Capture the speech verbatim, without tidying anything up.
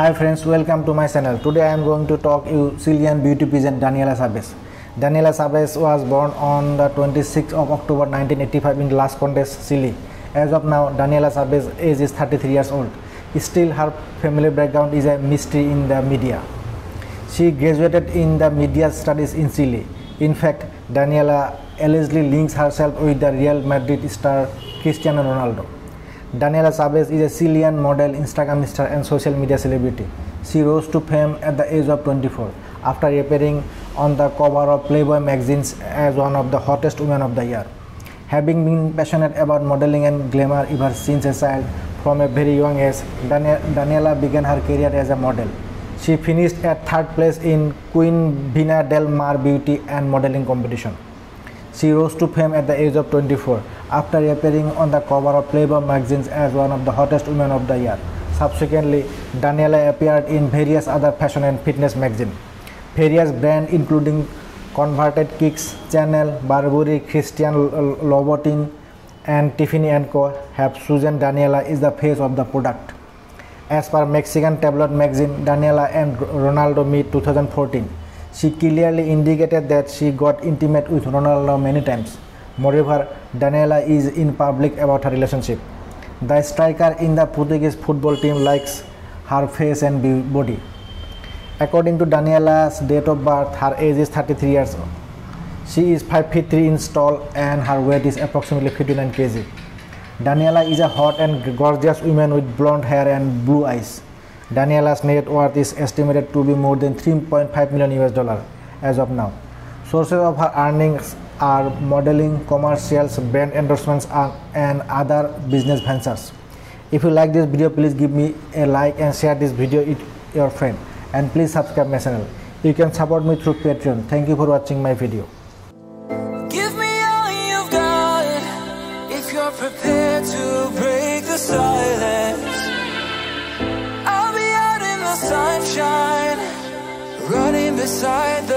Hi friends, welcome to my channel. Today I am going to talk you Chilean beauty pageant Daniela Chavez. Daniela Chavez was born on the twenty-sixth of October nineteen eighty-five in Las Condes, Chile. As of now, Daniela Chavez age is thirty-three years old. Still, her family background is a mystery in the media. She graduated in the media studies in Chile. In fact, Daniela allegedly links herself with the Real Madrid star Cristiano Ronaldo. Daniela Chavez is a Chilean model, Instagram star and social media celebrity. She rose to fame at the age of twenty-four after appearing on the cover of Playboy magazines as one of the hottest women of the year. Having been passionate about modeling and glamour ever since a child, from a very young age, Daniela began her career as a model. She finished at third place in Queen Vina Del Mar beauty and modeling competition. She rose to fame at the age of twenty-four after appearing on the cover of Playboy magazines as one of the hottest women of the year. Subsequently, Daniela appeared in various other fashion and fitness magazines. Various brands including Converse Kicks, Chanel, Burberry, Christian Louboutin, and Tiffany and Co. have chosen Daniela is the face of the product. As per Mexican tabloid magazine, Daniela and Ronaldo meet two thousand fourteen. She clearly indicated that she got intimate with Ronaldo many times. Moreover, Daniela is in public about her relationship. The striker in the Portuguese football team likes her face and body. According to Daniela's date of birth, her age is thirty-three years old. She is five feet three inches tall and her weight is approximately fifty-nine kilograms. Daniela is a hot and gorgeous woman with blonde hair and blue eyes. Daniela's net worth is estimated to be more than three point five million U S dollars as of now. Sources of her earnings are modeling, commercials, brand endorsements, and other business ventures. If you like this video, please give me a like and share this video with your friend. And please subscribe my channel. You can support me through Patreon. Thank you for watching my video. Give me all you've got if you're prepared to break the silence. I'll be out in the sunshine, running beside the